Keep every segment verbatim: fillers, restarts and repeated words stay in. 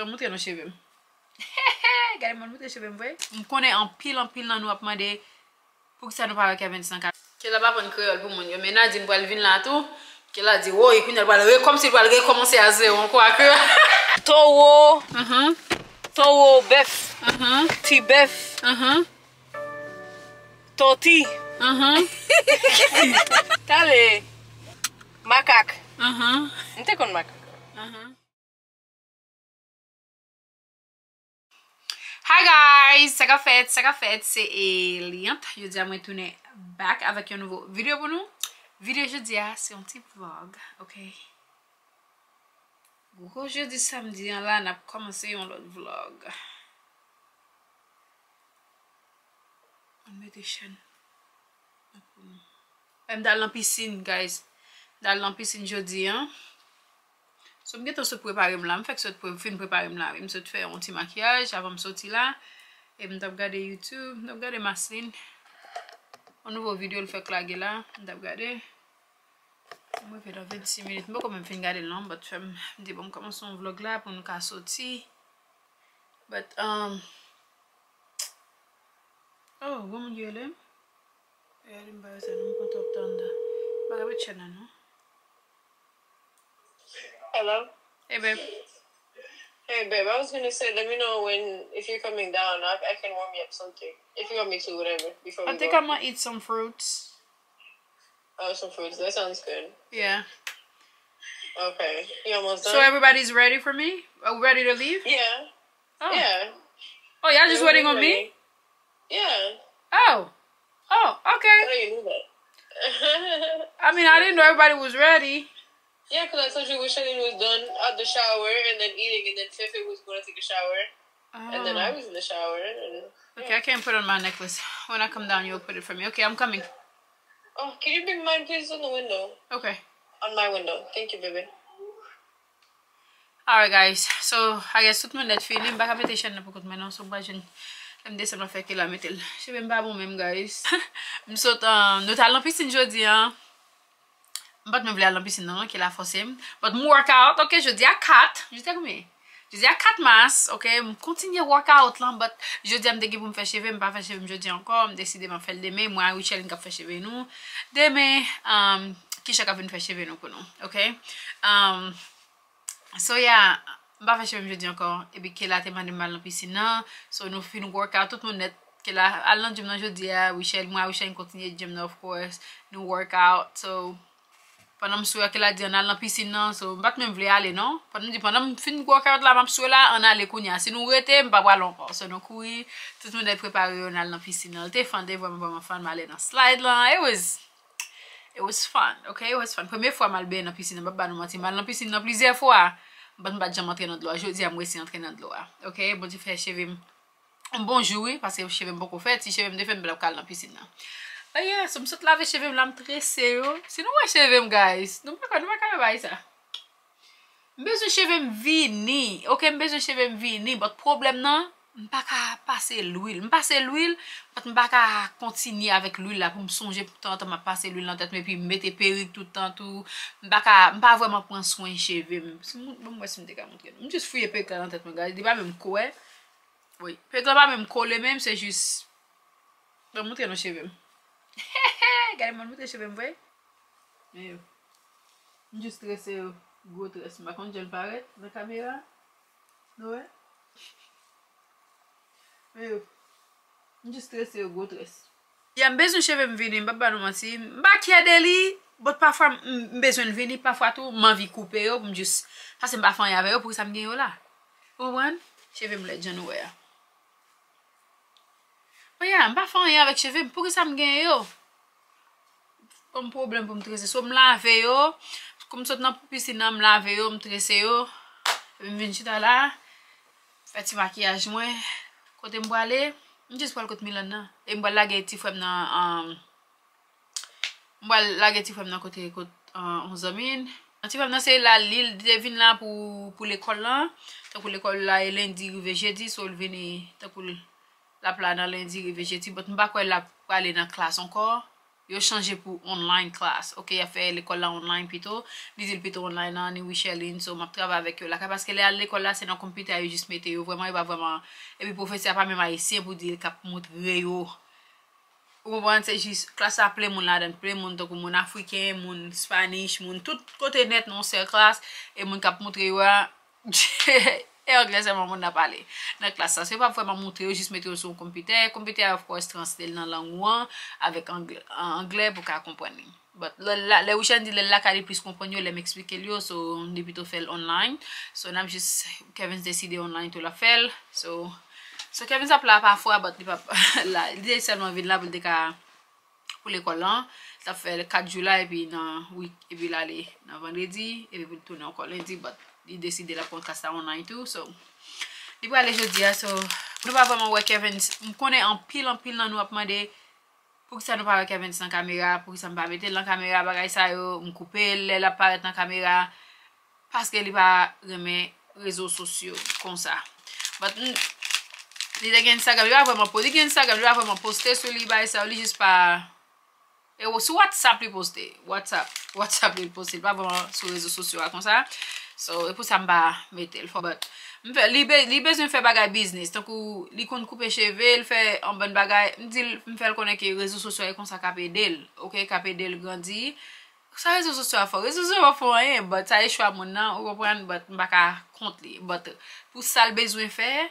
Je vais montrer nos cheveux. Je vais montrer nos cheveux. Je connais en pile en pile dans nous à demander pour que ça nous parle avec vingt-cinq ans. Je vais pas prendre créole pour mon yo. Maintenant, je vais venir là tout. Je vais dire, oh, et puis elle va comme si elle va recommencer à zéro. Quoi que. Taureau. Taureau, bœuf. Petit bœuf. Tortille. T'allez. Macaque. Je ne sais pas macaque. Hi guys, c'est fait, c'est fait, c'est Eliante. Je dis à moi tourner back avec une nouvelle vidéo pour nous. Vidéo jeudi, c'est un petit vlog, ok. Beaucoup jeudi samedi, là, on a commencé un autre vlog. On met des chaînes. Même dans la piscine, guys. Dans la piscine jeudi, hein. So, je vais me préparer là, je vais me préparer là, je vais faire un petit maquillage avant de sortir là, et je vais regarder YouTube, je vais regarder ma scène. Une nouvelle vidéo, je vais claguer là, je vais regarder. Je vais faire vingt-six minutes, je vais quand même regarder là, je vais me dire, bon, commence un vlog là pour nous sortir. Mais, um... oh, comment est-ce que tu l'aimes? Je vais m'embarrasser, je vais m'entendre. Je vais regarder la chaîne, non? Hello. Hey babe. Hey babe, I was gonna say, let me know when if you're coming down. I, I can warm you up something. If you want me to, whatever. Before I we think go. I'm gonna eat some fruits. Oh, some fruits. That sounds good. Yeah. Okay. You almost done. So everybody's ready for me? Oh, ready to leave? Yeah. Oh. Yeah. Oh, y'all just waiting on ready. me? Yeah. Oh. Oh. Okay. How do you do that? I mean, I didn't know everybody was ready. Yeah, because I told you Wishaline was done at the shower and then eating, and then Fefe was going to take a shower. Oh. And then I was in the shower. And, yeah. Okay, I can't put on my necklace. When I come down, you'll put it for me. Okay, I'm coming. Oh, can you bring mine, please, on the window? Okay. On my window. Thank you, baby. Alright, guys. So, I guess tout le monde est fini. Je vais mettre chaîne pour maintenant. So, je vais me dire que je vais la mettre. Je vais me faire moi-même, guys. Je suis à la piscine aujourd'hui, hein. But me vle la piscine non que la force but mon workout OK je dis à quatre je dis combien je dis à quatre mars OK me continuer workout là but je dis me pour me faire cheveux me pas faire cheveux je dis encore me décider me faire demain moi Richelle me faire cheveux nous demain um qui chaque venir faire cheveux nous pour nous OK um so yeah me pas faire cheveux je dis encore et puis que la te mande mal la piscine non so nous fin workout tout monde net que la allant gym non je dis à Richelle moi Richelle continuer gym of course nous workout so pendant que je suis à la piscine, je ne vais pas aller, non? Pendant que je finis de faire la piscine, on allait courir. Si nous restons, on va aller encore. Si nous courir, tout le monde est préparé, on allait dans la piscine. On était fendé, vraiment, ma femme allait dans le slide. It was, it was fun, ok? It was fun. Première fois, je suis allée dans la piscine, je ne vais pas aller dans la piscine plusieurs fois. Je ne vais pas entrer dans l'eau. Je dis à moi, je suis entrée dans l'eau. Ok? Bon, je fais chez un bon jouet, parce que je vais beaucoup faire. Si je vais me faire, je vais aller dans la piscine. Ah yeah, so msot lave cheve m la m tre seyo. Si nou wè cheve m, guys, nou pa nou pa ka bay sa. M bezwen cheve m vini. OK, m bezwen cheve m vini, but problem nan, m pa ka pase l'huile. M pase l'huile, but m pa ka continue avec l'huile la pou m sonje pourtant m pase l'huile nan tèt m puis m mette perruque tout temps tout. M pa ka m pa vraiment prendre soin cheve m. Bon moi si m te ka montre. M juste fouye perruque nan tèt m, guys. Di pa même kouè. Oui, perruque pa même collé même, c'est juste m montre nos cheve m. Regardez mon mouton, je vais me voir. Mais je suis stressé, gros stress. Par contre, je ne parais pas la caméra. Non, mais je suis stressé, gros stress. Il y a besoin de cheveux venir, je ne vais pas mentir. Je ne vais pas parfois, je besoin de venir, parfois tout, je vais couper, je vais juste. Ça, c'est ma femme avec eux pour que ça me gagne là. Vous comprenez? Je vais me le dire, ouais. Oui, je ne vais pas faire avec cheveux pour que ça me gagne. Pas de problème pour me tresser. Si je me lave, comme je suis dans la piscine, je me lave, je me tresse. Je me viens de là, je fais un petit maquillage. Quand je me aller, je vais aller côté Milan. Et je vais aller à petit frère dans le côté onze mille. Un petit frère, c'est là, l'île devine là pour l'école. Pour l'école, là, lundi, jeudi, sur le venir. La plane lundi, jeudi. Mais je ne vais pas aller dans la classe encore. yo changé pour online class. OK, il a fait l'école là online plutôt, disent plutôt online là ni Wicheline, so m'a travaille avec eux là parce que à l'école là c'est dans computer yo juste mettre yo vraiment pas vraiment et puis professeur pas même haïtien pour dire cap montrer yo. Ou comprendre c'est juste classe à plein monde là dans plein monde donc monde africain, monde spanish, monde tout côté net non c'est classe et monde cap montrer yo. Et anglais c'est mon n'a parlé dans classe ça c'est pas vraiment montrer juste mettre sur computer computer of course translate dans langue avec anglais anglais pour qu'à comprendre but les weekend dit la qu'à plus comprendre les m'expliquer lui so on est plutôt fait online so n'a juste Kevin décidé online tout la faire so so Kevin ça plat parfois but là il est seulement venu là pour des cas pour l'école là ça fait le quatre jours là et puis dans week et puis là les vendredi et puis tourner encore lundi but il décide la podcast online tout so il va aller jeudi so nous pas vraiment voir Kevin on connaît en pile en pile nous a demandé pour que ça nous pas Kevin sans caméra pour que ça me pas mettre la caméra bagaille ça yo me couper elle apparaît dans caméra parce que il pas remet réseaux sociaux comme ça but il a Instagram il va vraiment poster Instagram il va vraiment poster sur lui bagaille ça lui juste pas et sur WhatsApp lui poster WhatsApp WhatsApp lui poster pas vraiment sur réseaux sociaux comme ça. So, et pour ça, je vais mettre le fort. Il a besoin de faire des business. Donc, il a coupé les cheveux, il fait un bon bagage. Je me fais connaître que les réseaux sociaux sont comme ça, K P D L. Ok, K P D L grandit. Ça, les réseaux sociaux sont forts. Les réseaux sociaux sont forts, mais ça, les choix, maintenant, on comprend, mais je ne vais pas compter. Pour ça, il a besoin de faire,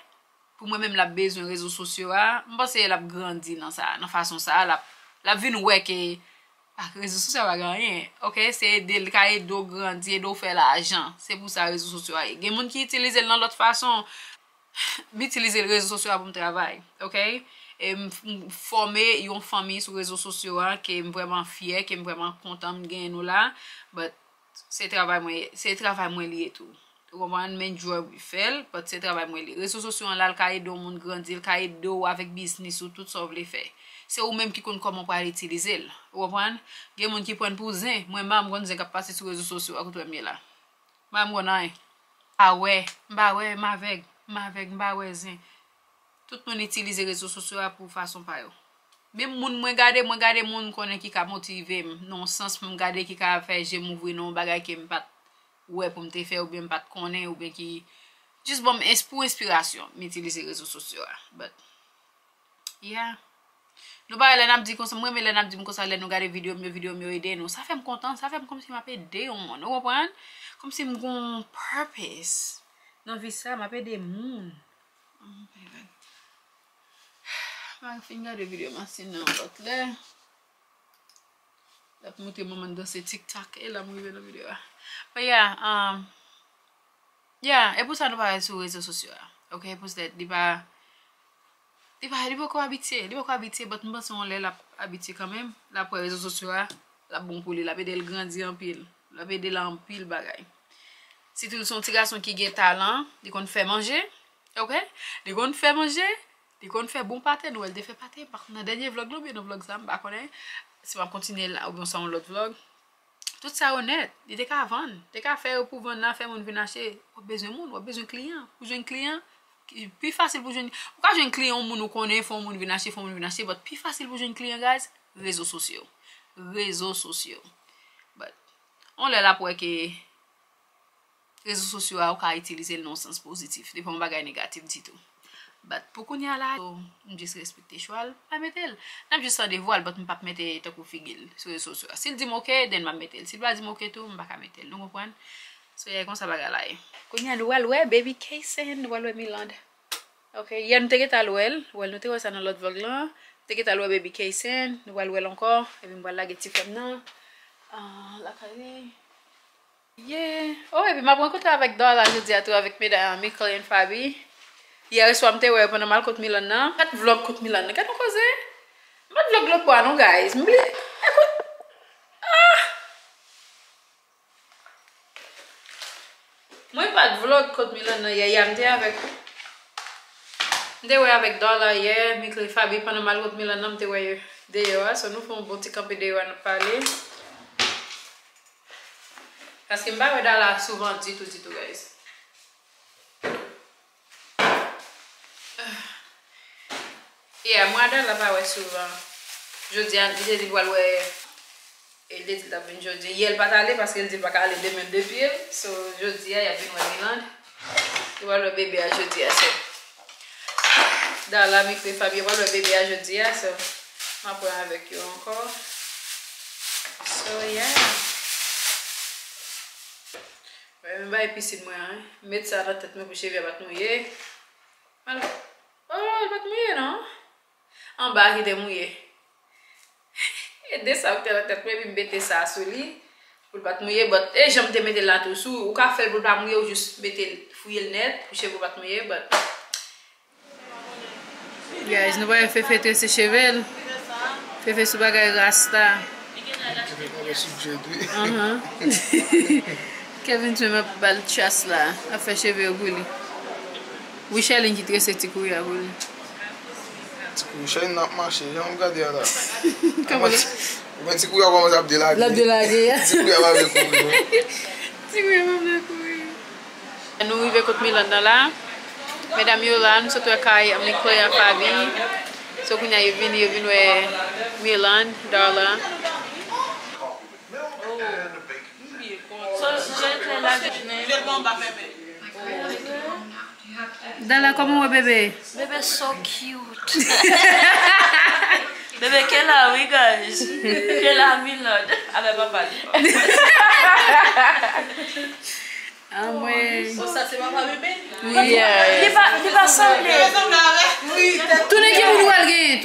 pour moi-même, il a besoin de réseaux sociaux. Je pense qu'il a grandi dans ça, dans la façon ça. Il a vu nous que les réseaux sociaux va gagner. OK, c'est des cahiers d'eau grandir, d'eau faire l'argent. C'est pour ça les réseaux sociaux. Il y a des gens qui utilisent dans l'autre façon. Utiliser les réseaux sociaux pour mon travail. OK? Et former une famille sur les réseaux sociaux qui est vraiment fier, qui est vraiment content de gagner nous là, mais c'est travail moi, c'est travail moi lié tout. Vous comprenez même job fait, parce que c'est travail moi lié. Les réseaux sociaux là, le cahier d'eau monde grandir, le cahier d'eau avec business ou tout ça vous les faire. C'est ou même qui connaît comment pas utiliser. Vous comprenez? Il y a des gens qui prennent pour zin. Moi, même quand j'ai passé sur les réseaux sociaux, à côté de moi là. Même quand on ah ouais, bah ouais, ma avec, ma avec, bah ouais zin. Tout le monde utilise les réseaux sociaux pour façon pas yo. Même moun moi regarder, moi regarder moun connaît qui ka motiver, non sens moi regarder qui ka faire j'ai m'ouvrir non bagay qui me pas ouais pour me te faire ou bien pas connaît ou bien qui juste bon pour inspiration, m'utiliser les réseaux sociaux. But yeah. Nous pas les n'ap dit comme ça moi mais les n'ap dit comme ça les nous regarder vidéo mieux vidéo mieux aider nous ça fait me content ça fait comme si m'a aider on monde vous comprendre comme si mon purpose dans vie ça m'a aider monde ma finger de vidéo machine non but là la monter moment dans ce TikTok et là m'arriver dans vidéo mais yeah um yeah et pour ça nous pas sur les réseaux sociaux OK pour ça dit pas il va arriver quoi habiter il va quoi habiter mais nous pensons les la habiter quand même la pour réseaux sociaux la bon pour lui la pédale grandir en pile la pédale en pile bagaille si tout son petit garçon qui a talent il qu'on fait manger OK il qu'on fait manger il qu'on fait bon pâté nous elle fait pâté par dans dernier vlog là bien dans vlog ça on pas connaît si on continuer là ou bien ça on l'autre vlog tout ça honnête il était qu'à vendre il qu'à faire pour vendre là faire mon venir acheter on besoin monde on besoin client pour jeune client plus facile pour jeune pourquoi jeune client moun nous connaît font moun venir acheter font moun venir acheter but plus facile pour jeune client guys réseaux sociaux réseaux sociaux but on l'a là pour que réseaux sociaux a ka utiliser le non sens positif des bon bagay négatif dit tout but pour qu'on y a là on juste respecter choix pas mettre elle n'a juste des voile but pas mettre tant qu'on figil sur réseaux sociaux s'il dit OK den m'a mettre s'il pas dit OK tout on pas mettre donc on comprend. So yeah, comme ça baga là. Quand y a l'ouel ouais baby case and l'ouel Milan. OK, y a nous t'ai à l'ouel, l'ouel nous t'ai ça dans l'autre vlog là. T'ai à l'ouel baby case and l'ouel encore et puis voilà geti comme non. Ah la carré. Yeah. Oh et puis m'a rencontré avec Dollar jeudi à toi avec mesdames Michael et Fabi. Hier soir m'était ouais pendant mal contre Milan là. Quatre vlog contre Milan. Qu'est-ce qu'on faisait? Pas vlog là quoi non guys. Moi pas de vlog contre Milan hier, yeah, yeah, j'étais avec J'étais avec Dollar hier, Michael et Fabi pendant mal contre Milan, j'étais ouais d'ailleurs, so nous font un petit camp d'ailleurs nous parler. Parce que m'ba Dollar souvent dit tout dit tout guys. Yeah, moi Dollar pas ouais souvent. Je dis, je dis, voilà, ouais. Elle dit, elle a venu aujourd'hui. Hier, elle n'est pas allée parce qu'elle ne dit pas qu'elle allait demain depuis elle. Donc, aujourd'hui, elle a venu en Irlande. Et voilà, le bébé a jeudi. Dans la micro Fabien, voilà, le bébé a jeudi. Je vais prendre avec eux encore. So, yeah. Je vais épicer moi. Je vais mettre ça dans la tête pour chérie, elle va te mouiller. Voilà. Oh, elle va te mouiller, non? En bas, elle est mouillée. Et dès ça, tu as la tête, ça sur lui pour pas mouiller. Et j'aime te mettre là tout sous. Ou qu'à faire pour pas mouiller, ou juste mettre fouiller le net pour cheveux pas mouiller. Guys, nous voyons faire fêter ses cheveux. Faire faire ce bagage rasta. Kevin, tu m'as pas le chasse là. A fait cheveux au boulot. Oui, Charline qui traite ses petits couilles à boulot. Mouchen n'a pas marché, j'ai regardé là. Comment ça? Vous pensez que vous avez un abdelagué? L'abdelagué, hein? Vous avez un abdelagué. Nous arrivons contre Milan là. Mesdames, nous sommes à Kaye, nous sommes à Claire Fabi. So, nous venons à Milan, Darla. Dala, comment est bébé? Bébé est so cute. Bébé, quelle a oui, guys? Quelle a Milord? Avec papa. Ah oui. Ça, c'est papa bébé? Oui. Il va sembler. Oui. Tout le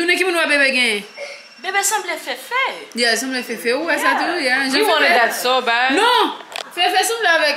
monde qui veut bébé. Bébé semble fait fait. Oui, semble fait fait. Oui, ça tout. Je veux dire ça, ben. Non! Fait fait semble avec.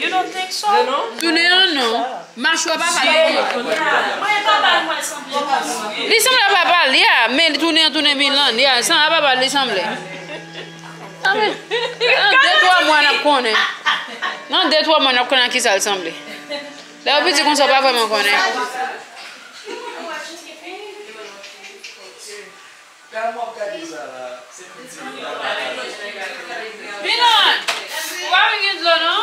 You don't think so? Tu n'es non non. Marche pas papa. Il semble à papa, yeah, mais tu n'es tu n'es Milan, yeah, sans papa il semble. Ah mais deux trois mois n'a connait. Non deux trois mois n'a connait qui ça le semble. Là au petit qu'on soit pas vraiment connait. Milan, où est-ce que non?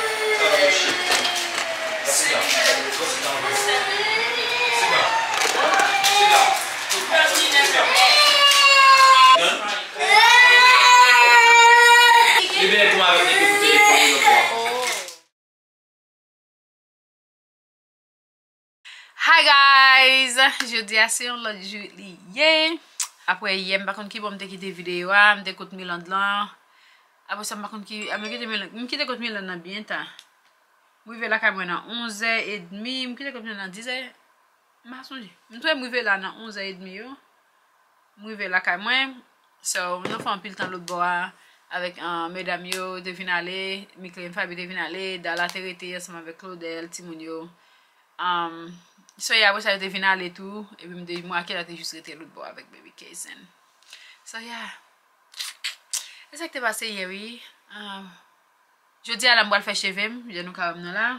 Hi guys, je dis à ce qu'on l'a dit hier. Après hier, je ne sais pas qui va me quitter vidéo, je me quitte Milan là. Après ça, je me quitte contre Milan dans bien temps. Je suis là à onze heures trente, je me quitte contre Milan à dix heures. Je suis là à onze heures trente. Je suis là à moi. So, nous faisons un peu le temps de l'autre bord avec mesdames, devine aller, Miklène Fabi devine aller, dans la terre, ensemble avec Claudel, Timonio. Um, so yeah, après ça j'étais finale et tout, et puis me dis moi qu'elle était juste restée l'autre bord avec baby Kaysen. So yeah, c'est ça qui t'est passé hier, oui. Um, je dis à la m'boile faire cheveux, je nous quand même là,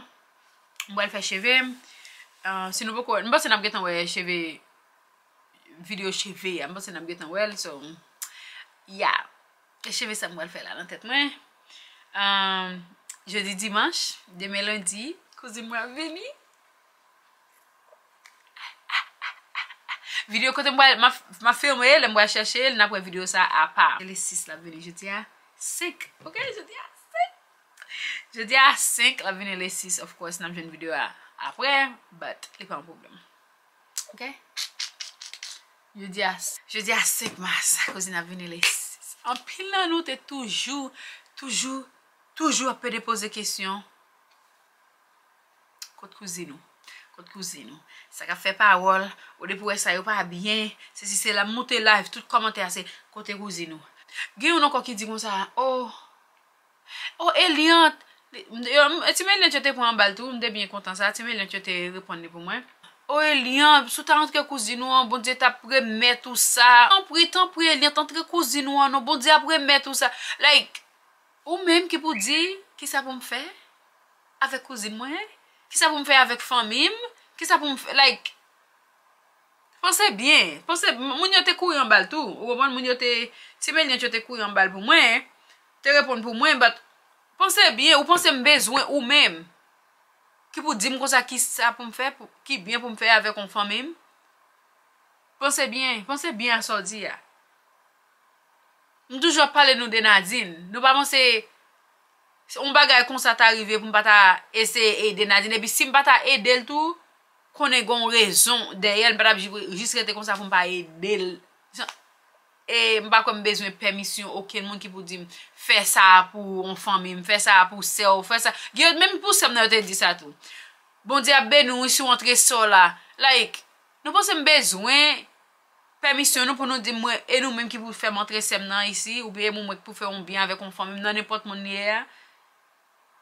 m'boile faire cheveux. Uh, si nous beaucoup, nous pensons n'abît tant ouais cheveux, vidéo cheveux, nous pensons n'abît tant ouais, so yeah, cheveux ça m'boile faire là dans tête moi. Um, jeudi dimanche, demain lundi, cousine moi venu. Vidéo quand m'a m'a filmé, elle m'a cherché, elle n'a pas vidéo ça à part. Les six la venue, je dis à cinq. OK, je dis à cinq. Je dis à cinq la venue les six of course, n'a une vidéo après, but c'est pas un problème. OK? Je dis à je dis à cinq mars cause n'a venue les six. En pile là nous t'es toujours toujours toujours à peu déposer question. Côte cousine. Côte cousine, ça a fait parole, ou de pour ça, ou pas bien, c'est si c'est la montée live, tout commentaire, c'est côté cousine, Gen yon encore qui dit comme ça, oh, oh Eliante, tu m'as dit que tu pour un bal tout, je suis bien content ça, tu m'as dit que tu répondre pour moi. Oh Eliante, sous ta rentre cousine nous, bon Dieu t'a remet tout ça. En prie, tant prie Eliante, entre cousine nous, bon Dieu t'a remet tout ça. Like, ou même qui pour dire, qui ça pour me faire avec cousine moi, qui ça pour me faire avec famille, qui ça pour me faire, like, pensez bien, pensez, moun yo te courir en balle tout, ou au moins moun yo te, si ben yo te courir en balle pour moi, te répondre pour moi, but pensez bien, ou pensez besoin ou même, qui pour dire comme ça, qui ça pour me faire, qui bien pour me faire avec une famille, pensez bien, pensez bien à ça dire. Nous toujours parler nous de Nadine, nous pas penser, on bagay comme ça t'arriver pour me pas essayer aider Nadine, et puis si me pas aider le tout, qu'on ait une raison derrière, juste rester comme ça pour ne pas aider. Et je n'ai pas besoin de permission, aucun monde qui peut dire faire ça pour une famille, faire ça pour sœur, faire ça. Même pour ça, je dit ça tout. Bon Dieu, nous sommes entrés sur là. Like, nous avons besoin de permission pour nous dire, et nous-mêmes qui pouvons faire entrer ici, ou bien nous pour faire un bien avec une famille, dans n'importe quel monde.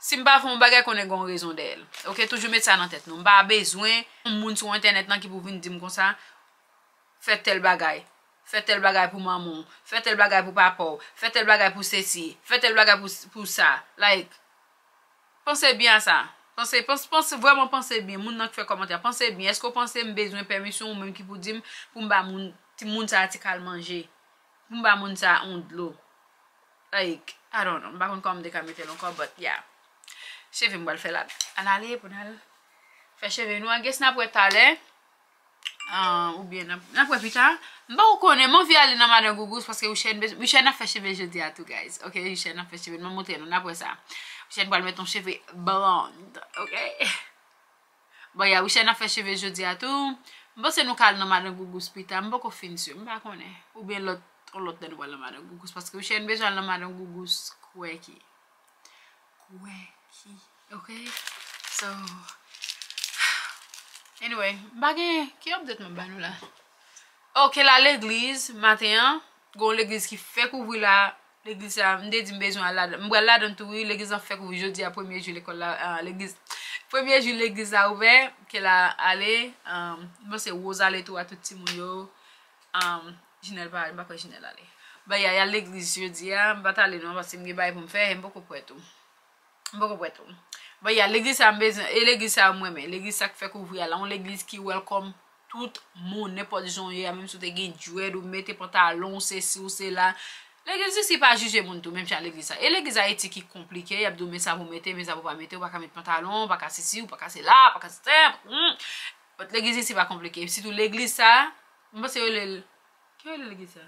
Si je ne fais pas un bagage, je n'ai pas raison d'elle. Ok, toujours mettre ça dans la tête. Je n'ai pas besoin de monde sur Internet qui peut venir dire comme ça. Faites tel bagage. Faites tel bagage pour maman. Faites tel bagage pour papa. Faites tel bagage pour ceci. Faites tel bagage pour, pour ça. Like, pensez bien à ça. Pensez, pense, pense, vraiment pensez bien. Moun nan qui fait commentaire. Pensez bien. Est-ce que vous pensez besoin de permission ou même qui vous dit pour que vous ça à manger? Pour que vous ça on de l'eau? Like, I don't know. Je ne sais pas comment décaméter encore, but yeah. Cheve m'bal fè la. An ale pou nan fè cheve nou an ges nan pou talè. Ou bien nan pou pita. M'ba ou konnen, m'on vi ale nan Madame Gougous parce que ou chène ou chène a fè cheve jeudi a tout guys. OK, ou chène a fè cheve, m'on monter nou nan pou ça. Ou chène pou al met ton cheve blonde. OK. Bon ya, ou chène a fè cheve jeudi a tout. M'ba se nou kal nan Madame Gougous pita, m'ba ko fin sur, m'ba konnen. Ou bien l'autre l'autre nan wala Madame Gougous parce que ou chène besoin nan Madame Gougous kweki. Kwe. Okay, so anyway, bagay qui update mon banou là. Ok, là l'église matin, gon l'église qui fait couvrir là, l'église a m'dé dit besoin là, m'bra là dans tout l'église en fait couvrir jeudi à premier jour l'école là, l'église premier jour l'église a ouvert, qu'elle a allé, bon c'est rose aller tout à tout petit moun yo, um Janelle pas, pas Janelle aller. Bah y a l'église jeudi a, m'ba aller non parce que m'gé bail pour me faire, m'pa ko prêt tout. Beaucoup de tout. Bah y a l'église à maison et l'église à moi-même. L'église ça fait couvrir là, on l'église qui welcome tout monde, n'importe gens hier même si tu gagne jouet ou mettez pantalon c'est si ou c'est là. L'église c'est pas juger monde tout même chez l'église ça. Et l'église a été qui compliqué, y a demain ça vous mettez mais ça vous pas mettre, pas mettre pantalon, pas ceci ou pas casser là, pas casser. L'église c'est pas compliqué. Surtout l'église ça, moi c'est le quelle l'église ça.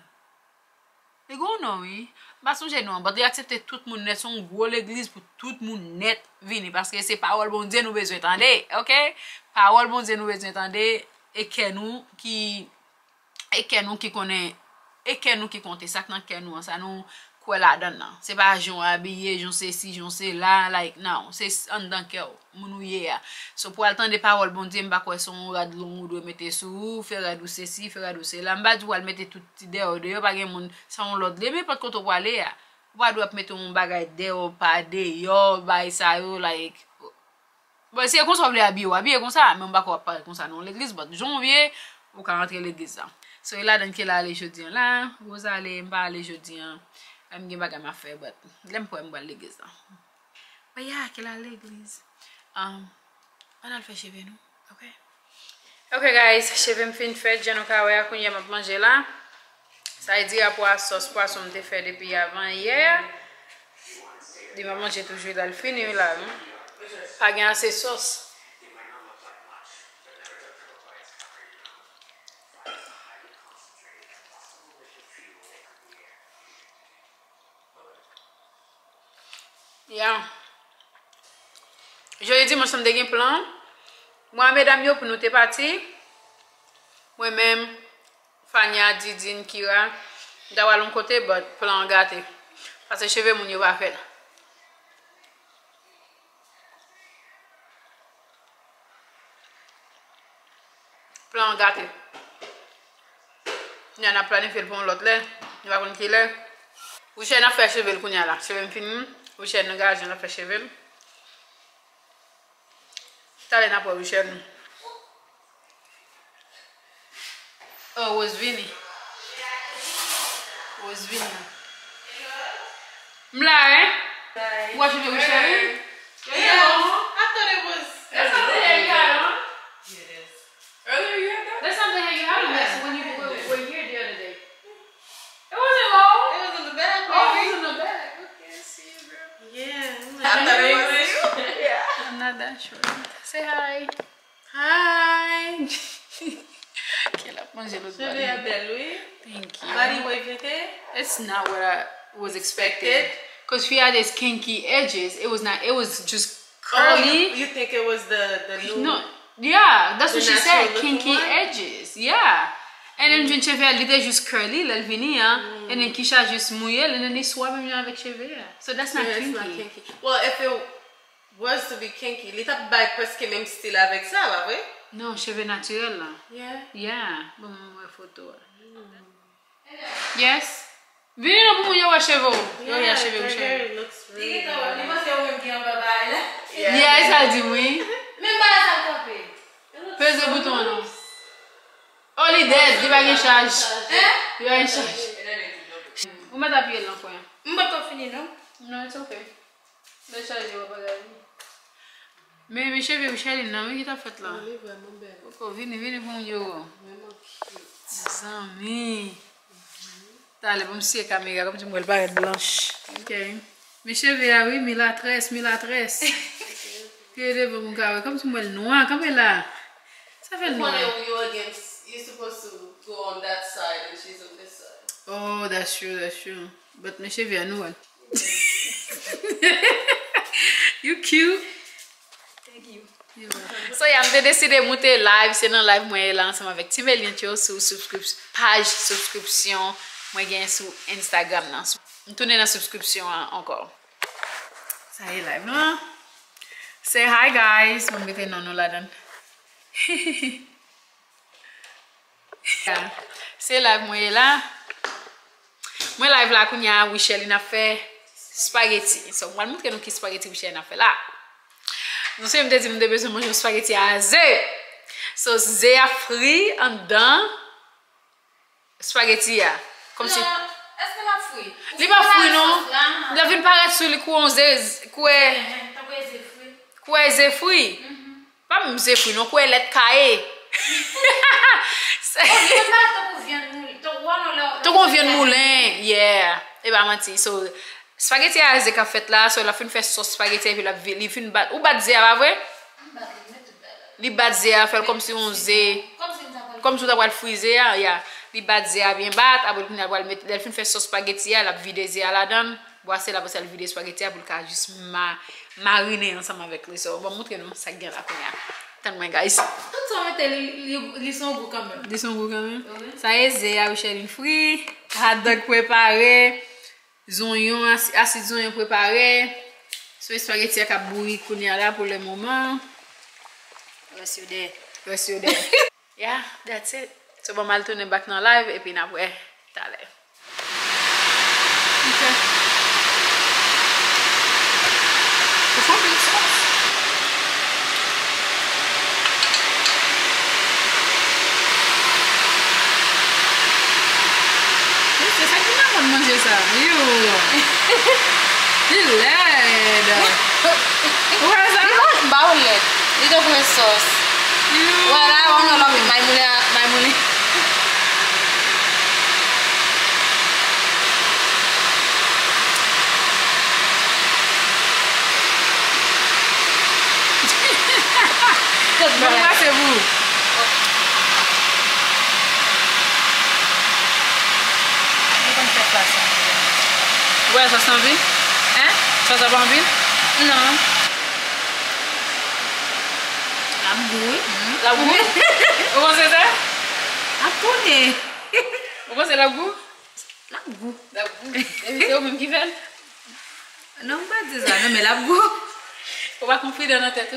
Les gros non oui, bah son gênant, bah de accepter tout le monde net, son gros l'église pour tout le monde net venir parce que c'est parole bon Dieu nous besoin entendre, ok? Parole bon Dieu nous besoin entendre et que nous qui et que nous qui connaît et que nous qui compte ça dans que nous ça nous quoi là dedans. C'est pas Jean habillé, Jean ceci, Jean c'est là like non, c'est en dedans que nous hier. So pour entendre parole bon Dieu, m'pa quoi son rad long doit mettre sous, faire rad ceci, faire rad cela, m'pa doit mettre tout dehors dehors pas gain monde ça on l'autre, mais pas quand on va aller. Ou doit mettre un bagage dehors pas dehors, bail ça yo like bon c'est comme ça veut habiller, habiller comme ça, mais on pas quoi comme ça non l'église, bon janvier ou quand rentrer l'église ça. So là donc qu'elle aller jeudi là, vous allez m'pa aller jeudi. I'm going back my fair, but let me put my legs down. But yeah, kill our legs. Um, and I'll fetch you, okay? Okay, guys, cheve me fin fait, j'en ai qu'à voir qu'on y a ma manger là. Ça veut dire pour la sauce poisson me fait depuis avant hier. De maman j'ai toujours dans le fini là. Pas gagner assez sauce. Yeah. Je dis, moi, je me plan. Moi, mesdames, yo, pour nous, t'es parti. Moi-même, Fania, Didine, Kira, d'avoir l'un côté, mais plan gâté. Parce que cheve moun yo va faire. Plan gâté. Il y en a plein de faire pour l'autre, il va qu'on qu'il est. Ou chen a fait cheveux qu'on y a là, cheveux fini, ou chen n'a gage n'a fait cheveux. T'allais n'a pas ou chen. Oh, was vini. Was vini. M'la hein? Ou a cheveux ou chen? Yeah. I thought it was. That's something that you had on. Yeah, it is. Earlier you had that. That's something that you had on. That's when you were here the other day. It wasn't long. It was in the back. Oh, baby. It was in the back. Okay, see you, girl. Yeah. I thought it was you. Yeah. I'm not that sure. Say hi. Hi. Thank you. It's not what I was expecting. Because we had these kinky edges. It was not. It was just. Curly. Oh, you, you think it was the, the new... No, yeah, that's what she said, kinky one? Edges, yeah. And then when Chevelle did it just curly, elle venir, and then Kisha just mouillé, and then they swap me with Chevelle. So that's not, yeah, kinky. Not kinky. Well, if it was to be kinky, it's not presque même style avec ça, là, right? No, cheveux naturel, là. Yeah? Yeah. Bon, my photo. Yes? Venez nous pour voir cheveux. Yeah, yeah, it looks really good. Yeah, yeah, ça dit oui. Même pas la taper. Pèse le bouton non. Oh, il dead, il va une charge. Hein? Il va une charge. On va taper là quoi. On va pas finir non? Non, c'est OK. Mais charge va pas gagner. Mais mes cheveux Michel non, il t'a fait là. Oui, vraiment belle. OK, venez, venez pour yo. Vraiment cute. Ça ami. Allez, vous me suivez la caméra comme tu me le barre blanche. OK. Mes cheveux là oui, mais la tresse, mais la tresse. Comme tu me le noir, comme elle là. Ça fait le noir. You're supposed to go on that side and she's on this side. Oh, that's true, that's true. But mes cheveux à nous. You cute. Thank you. Yeah. So yeah, I'm décidé de monter live, c'est dans live moi là ensemble avec Tim Eliante sur subscription page subscription. Moi gagne sur Instagram là. On tourne la subscription encore. Ça y est live là. Say hi guys. Mon bébé non non là dedans. C'est live moi là. Moi live là qu'on y a Michel n'a fait spaghetti. So moi montre nous qui spaghetti Michel n'a fait là. Nous sommes des dimanche besoin manger spaghetti à zé. So zé a frit en dedans spaghetti là. Comme non, si... est-ce que la fruit? Il pas fruit non? Il a vu paraître sur le cou onze quoi quoi zé fruit. Pas même zé fruit non quoi lettre caé. C'est pas ton convient moulin. Ton convient moulin. Yeah. Et ben menti. So spaghetti à zé qu'a fait là, so la fin fait sauce spaghetti et puis la il fin bat ou bat zé pas vrai? Il bat zé à faire comme si on zé comme si on t'a frisé ya. Li bat zé a bien bat, après on va mettre Delphine fait sauce spaghetti à la vider zé à la donne, boisser la boisser la vider spaghetti pour qu'elle juste ma mariner ensemble avec lui. On va montrer nous ça gagne la première. Tant moi guys. Tout ça mettre les son goût quand même. Ils sont goût quand même. Ça est zé a chercher une fruit, hot dog préparé, oignons acide oignon préparé, sauce spaghetti à bouillir connait là pour le moment. Merci de. Merci de. Yeah, that's it. So bon mal tourner back dans live et puis après t'allais. OK. Pourquoi big sauce? C'est ça qui m'a demandé manger ça. You. Il l'aide. Pourquoi ça? Il va baoulet. Il doit prendre sauce. Voilà, on a l'homme, maïmoulé, maïmoulé. Bon là c'est vous. Ouais, ça sent bien. Hein? Ça sent pas bien? Non. La boue. La boue. Comment c'est ça? La boue. Comment c'est la boue? La boue. La boue. C'est vous-même qui fait? Non, pas de ça. Non, mais la boue. Faut pas confondre dans notre tête.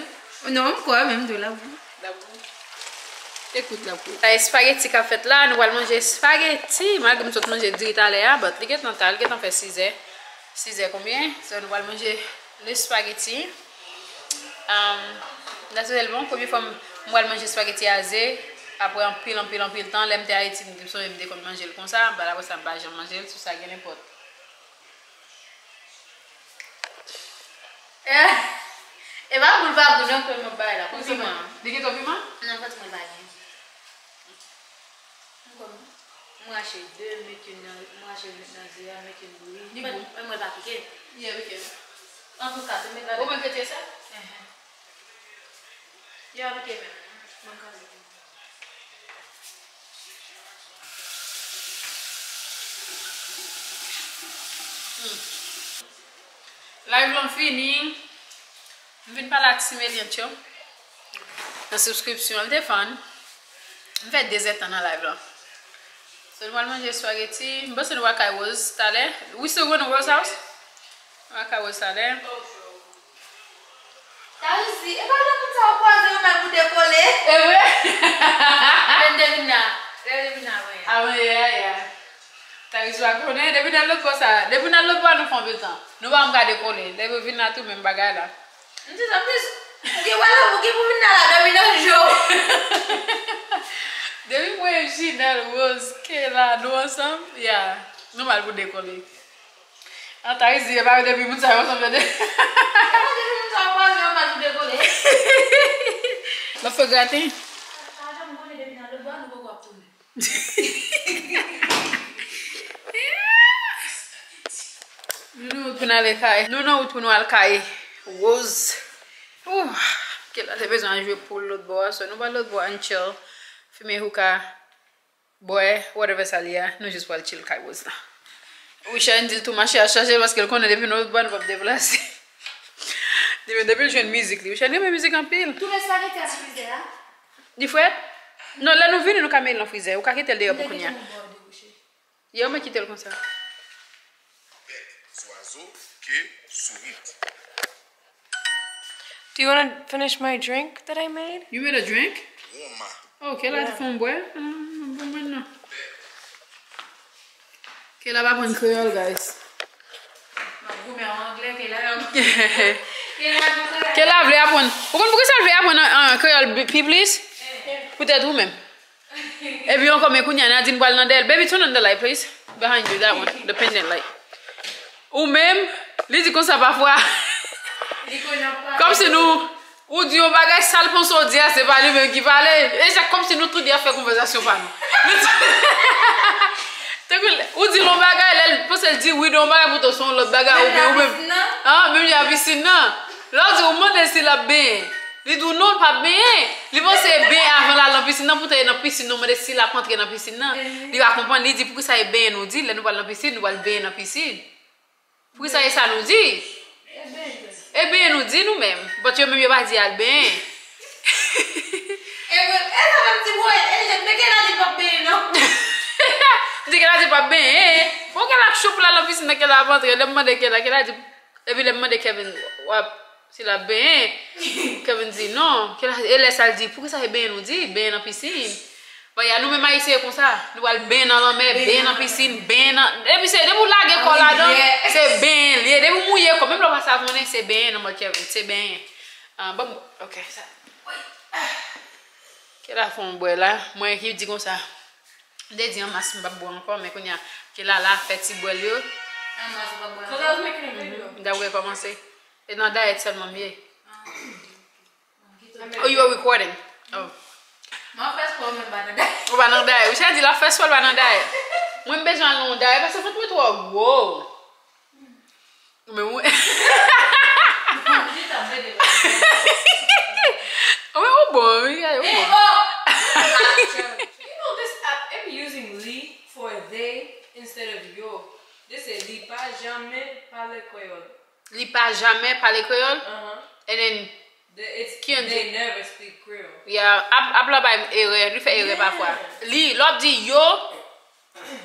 Non, quoi, même de la boue. La boue. Écoute la peau. La spaghetti qu'a fait là, nous allons manger spaghetti. Malgré que nous sommes mangés direct à l'air, mais les gars, nous avons fait six heures. six heures combien? Donc nous allons manger le spaghetti. Naturellement, première fois, nous allons manger spaghetti à zé. Après, en pile, en pile, en pile, temps, l'M T à Haïti, nous sommes dit qu'on mangeait comme ça. Bah là, ça va, j'en mangeais tout ça, gagne n'importe. Et va vous le faire, vous n'avez pas de bail là. Comment? De qui ton piment? Non, pas de mon bail. Moi, j'ai deux, mais qui n'a pas de nazi, mais qui n'a pas de bouillie. Moi, je vais appliquer. Oui, oui. En tout cas, tu mets la. Vous m'avez fait ça? Oui. Oui, oui. Live l'on fini. Je ne viens pas l'activer Eliante. La subscription, le téléphone. Je fais des états dans live là. So, moi, manger spaghetti. Je pense que I was talent. We still going to Rose house? I was talent. T'as vu si? Et quand on a posé, on a voulu décoller. Eh oui. Ben devina. Devina oui. Ah oui, yeah, yeah. T'as vu ça qu'on est? Devina l'autre fois ça. Devina l'autre fois nous font bien temps. Nous allons décoller. Devina tout même bagage là. Nous sommes plus. Qui voilà, vous qui vous venez là, Davina joue. Depuis moi ici dans le rose, que là nous ensemble, yeah, nous mal pour décoller. En tant que si pas depuis nous ça ensemble. Depuis nous ça pas nous mal pour décoller. La faut gratter. Nous nous allons aller caille. Nous nous allons caille. Rose. Ouh, qu'elle a besoin de jouer pour l'autre bois. So, nous allons l'autre bois en chill. Fumer hookah, boire, whatever ça y a. Nous juste pour le chill qu'elle Rose là. Oui, j'ai dit tout marché à charger parce qu'elle connaît depuis notre bois, nous va déplacer. Depuis le jeu de musique, oui, j'ai dit mais musique en pile. Tout le sac était à ce friser là. Dis frère? Non, là nous venons nous camer dans le friser. Ou qu'à quitter le dehors pour qu'on y a. Il y a un mec qui tel comme ça. Des oiseaux qui sourient. Do you want to finish my drink that I made? You made a drink? Okay, là tu fais un bois. Bon maintenant. Que là va prendre créole, guys. Ma grand-mère en anglais, que là. Que là veut apprendre. Pourquoi ça veut apprendre en créole, please? Peut-être vous même. Et puis on comme écouter na din bal nan del. Baby turn on the light, please. Behind you that one, the pendant light. Ou même, les dit comme ça parfois. Comme si nous, ou du bagage sale pour son dia, c'est pas lui-même qui parlait. Et c'est comme si nous tout dia fait conversation par nous. Ou du bagage, elle pense elle dit oui, non, bagage pour ton son, l'autre bagage ou bien ou même. Ah, même il y a piscine, non. L'autre dit au monde si la bien. Il dit non, pas bien. Il pense c'est bien avant la piscine, pour t'aller dans la piscine, non, mais si la pente est dans la piscine, non. Il va comprendre, il dit pourquoi ça est bien, nous dit, là nous allons dans la piscine, nous allons bien dans la piscine. Pourquoi ça est ça nous dit? Eh bien, nous dit nous-mêmes. Mais tu ne pas dire bien. Elle a dit pas bien, non? Elle a dit pas bien. Pourquoi elle a chopé la piscine qu'elle a rentrée? Elle a demandé qu'elle a dit. Et puis elle a demandé Kevin, si elle a bien. Kevin dit non. Elle a dit, pourquoi ça est bien nous dit? Bien dans la piscine. Nous-mêmes ici comme ça. Nous allons bien dans la mer, bien dans la piscine, bien dans. Et puis c'est de vous laguer comme là-dedans. C'est bien. De vous mouiller comme même le passé à venir, c'est bien dans mon cœur. C'est bien. Bon, ok. Quelle a fait un bois là? Moi qui dis comme ça. Dès dix ans, je ne suis pas bon encore, mais qu'on y a. Quelle a la fête si bois là? Je ne suis pas bon. D'avoir commencé. Et non, d'ailleurs, seulement mieux. Oh, you are recording. Oh. Moi, je fais pas même banandaï. Ou banandaï. Ou j'ai dit la fesse pas banandaï. Moi, je fais un londaï parce que je fais toi. Wow. Mais oui. Oh, oh boy. Yeah, oh boy. You know this app, I'm using Lee for they instead of yo. This is Lee pas jamais parler créole. Lee pas jamais parler créole? Uh-huh. And then... It's kinder. They never speak Creole. Yeah, abla by error, lui fait erreur parfois. Li, l'autre dit yo,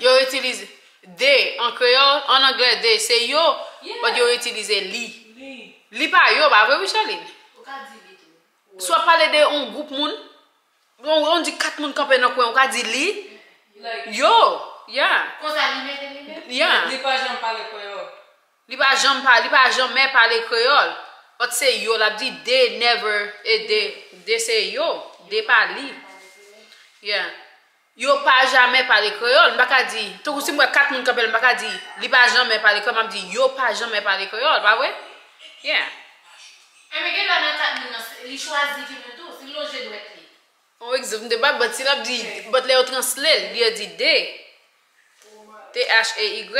yo utilise they en créole, en anglais they c'est yo, but yo utilise li. Li pas yo, bah vrai Micheline. Soit parler de un groupe moun, On dit quatre moun campé dans coin, on ka di li. Yo, yeah. Kon sa li mette li. Yeah. Li pa jam parler créole. Li pa jam parler, li pa jam mais parler créole. But say yo la di they never et they they say yo, they pa li. Yeah. Yo pa jamais parler créole, m'pa ka di. Tout si moi quatre moun campé, m'pa ka di. Li pa jamais parler créole, m'pa di yo pa jamais parler créole, pas vrai? Yeah. Et mais là dans quatre moun, li choisi qui veut tout, si loger doit être. On existe de bas, but il a dit, but les autres translés, il a dit D, T H A Y.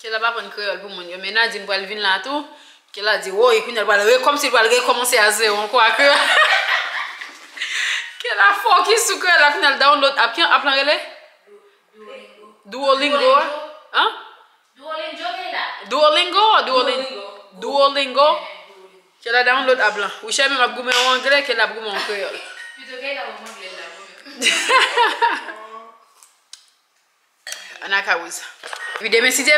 Qu'elle a pas pris créole pour mon Dieu. Maintenant, dit moi le vin là tout. Qu'elle a dit oh et puis elle va le comme si elle va recommencer à zéro encore que. Qu'elle a foqué sur que la finale download app qui a plan relais. Duolingo, hein? Duolingo là. Duolingo, Duolingo, Duolingo. Qu'elle a download app là. Oui, j'ai même à goûter en anglais, qu'elle a goûté en créole. Anakaouza. Oui, demain si tu veux,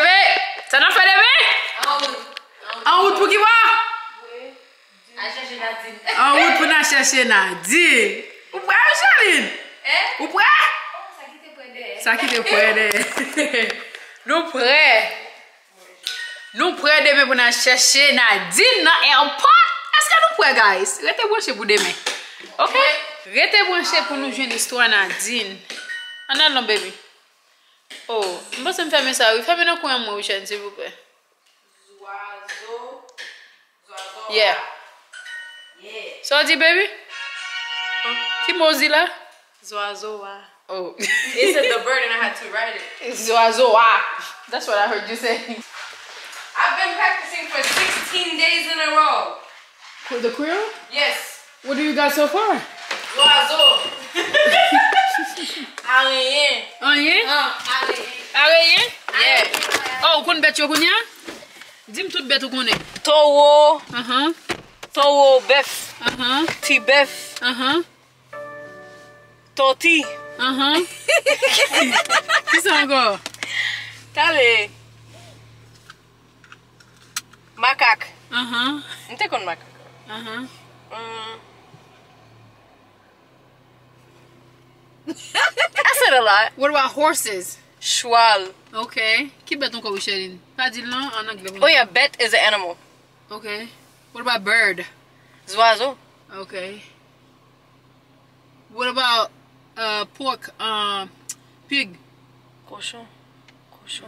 ça n'a fait demain? En route. En route pour qui va? Oui. À chercher Nadine. En route pour nous chercher Nadine. Ou prêt, Charline? Hein? Ou prêt? Ça qui te prête. Ça qui te prête. Nous prêts. Nous prêts demain pour nous chercher Nadine dans l'aéroport. Est-ce que nous prêts, guys? Restez branchés pour demain. Ok? Restez branchés pour nous jouer une histoire Nadine. En allant, bébé. Oh, je vais fermer ça. Fermez le coin, mon chien, s'il vous plaît. Zoazo. Zoazo. Yeah. Yeah. Ça dit, bébé? Qui m'a dit là? Zoazo. Oh. It said the bird and I had to write it. Zoazo. That's what I heard you say. I've been practicing for sixteen days in a row. For the Creole? Yes. What do you got so far? L'oiseau. Arien. Arien? Arien? Yeah. Oh, you bet you kunya? Dim tout bet ou koné. Taureau. Uh-huh. Taureau bœuf. Uh-huh. Ti bœuf. Uh-huh. Torti. Uh-huh. Qui ça encore? Tale. Macaque. Uh-huh. On te kon macaque. Uh-huh. Mm. I said a lot. What about horses? Schwal. Okay. Keep bet on sharing. Oh yeah, bet is an animal. Okay. What about bird? Zoazo. Okay. What about uh pork? Um, pig. Cochon. Cochon.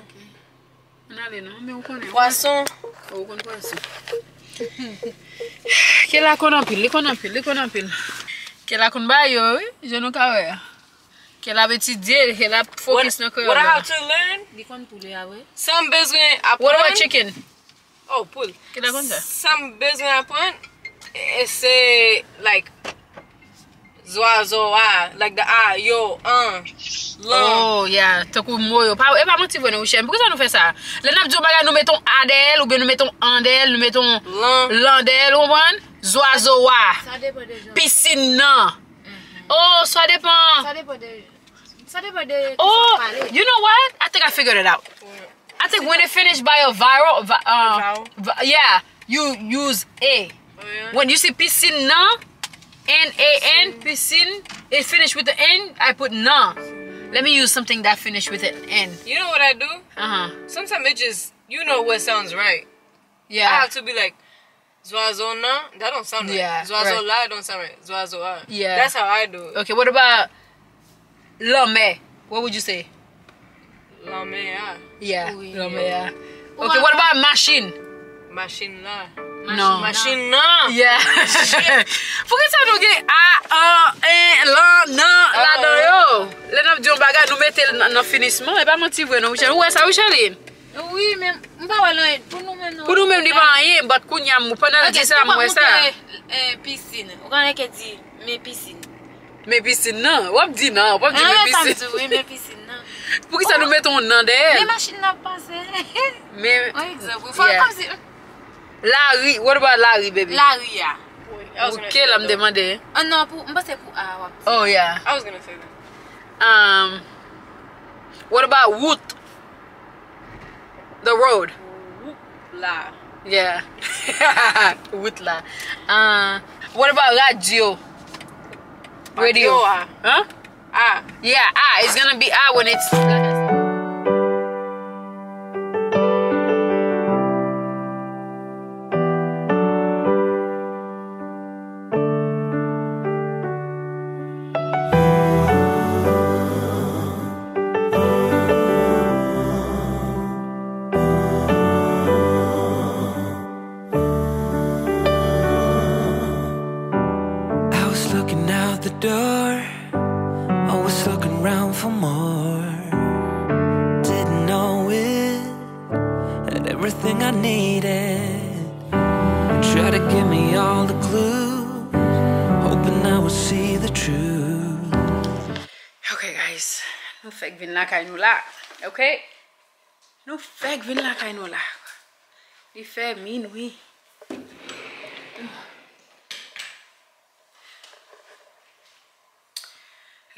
Okay. Poisson. Quelle la qu'on empile, les qu'on empile, les qu'on empile. Quelle la qu'on baille, oui, je ne sais pas. Quelle la petite dièle, quelle la focus n'a que. What I have to learn? Les qu'on poulet, oui. Some besoin à prendre. What about chicken? Oh, poule. Quelle la qu'on ça? Some besoin à prendre. Et c'est like zoa zoa, like the a yo un. Oh yeah, t'as coupé moi. Et pas mentir, vous ne vous chêmez. Pourquoi ça nous fait ça? Les nappes du bagage, nous mettons adèle ou bien nous mettons andèle, nous mettons l'andèle, on voit. Zoa zoa. Ça dépend des gens. Piscine non. Oh, ça dépend. Ça dépend des. Ça dépend des. Oh, you know what? I think I figured it out. I think when it finished by a viral, uh, yeah, you use a. When you see piscine non. N A N piscine. It finished with the N. I put na. Let me use something that finished with an N. You know what I do? Uh huh. Sometimes it just you know what sounds right. Yeah. I have to be like zoazona. That don't sound right. Yeah. Zoazola right. Don't sound right. Zoazoa. Yeah. That's how I do it. Okay. What about lame? What would you say? Lamea. Yeah. Oui. Lamea. Okay. What about machine? Machine la. No. Machine non. Yeah. Pourquoi ça nous dit ah un un non la doyo. Les noms du bagage nous mettons dans finissement et pas mentir vrai non. Ouais ça ou Charline. Oui mais on pas loin pour nous même. Pour nous même dit pas rien but kounya mou pendant que ça moi ça. Euh piscine. On connaît que dit mes piscines. Mes piscines non, on dit non, on dit mes piscines. Oui mes piscines. Pourquoi ça nous mettons non derrière? Les machines n'a pas passé. Mais exemple, faut comme si Larry, what about Larry, baby? Larry, yeah. Okay, I'm demanding. Oh no, I'm not saying for. Oh yeah. I was gonna say that. Um, what about wood? The road. Woodla. Yeah. Woodla. Uh, what about radio? radio. Ah. Huh? Ah. Yeah, ah. It's gonna be ah when it's. Okay, nou fèk vin la kay nou la. Li fè minuit.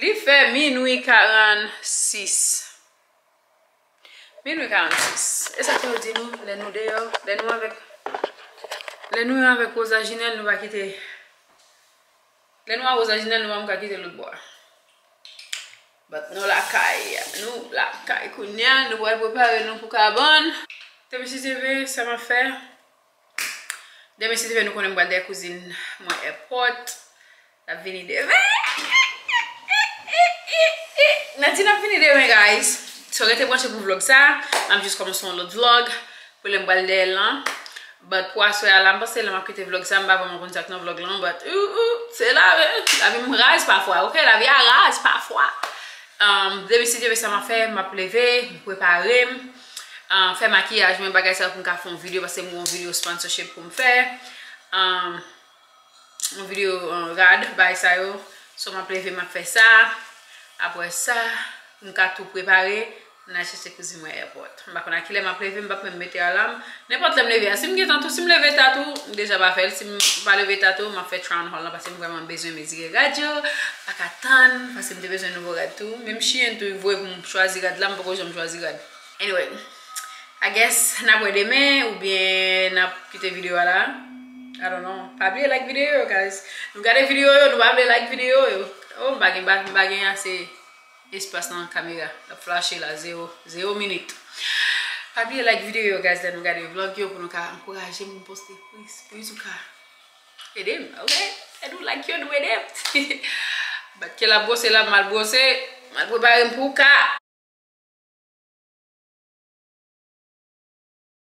Li fè minuit quarante-six. Minuit quarante-six. E sa te ou di nou, le nou deyo, le nou avèk le nou avèk Oza Jinel nou va kite. Le nou avèk Oza Jinel nou va mka kite lout boa. But nous la caille, nous la caille, nous voulons préparer nous pour carbone. Demain si T V, ça m'a fait. Demain si T V, nous connaissons la cousine, moi airport, la venue de Nadine a fini demain, guys. So, restez branchés pour vlog ça. I'm just commencer un autre vlog pour le balder là. But pour assurer à l'ambassade, c'est la marque de vlog ça, je ne vais pas me contacter dans le vlog là. But c'est là, la vie me rase parfois, ok? La vie me rase parfois. Demi si Dieu veut ça m'a fait, m'a plevé, m'a préparé, m'a fait maquillage, m'a bagage ça pour m'a faire une vidéo parce que m'a fait une vidéo sponsorship pour m'a faire une vidéo rad, by ça yo, so m'a plevé, m'a fait ça. Après ça, m'a tout préparé, m'a acheté cousin moi airport. M'a qu'on a qu'il m'a plevé, m'a pas me mettre à l'âme, n'importe le me lever. Si m'a tantôt, si m'a lever tatou, déjà pas fait, si m'a pas lever tatou, m'a fait Tran Hall parce que m'a vraiment besoin de mes radio. Katan, parce que j'ai besoin de nouveau rad tout. Même si j'ai un truc pour choisir rad là, pourquoi j'aime choisir rad. Anyway, I guess n'a pas demain ou bien n'a quitté vidéo là. I don't know. Pas oublier like vidéo guys. Nous regardez vidéo, nous pas oublier like vidéo. Oh, on va gagner assez espace dans la caméra. La flash là zéro minute. Pas oublier like vidéo guys, nous regardez vlog yo pour nous encourager nous poster please, please ou ka. Et dem, okay? I do like you do it. But que la brosse là mal brossée, mal préparée pour cas.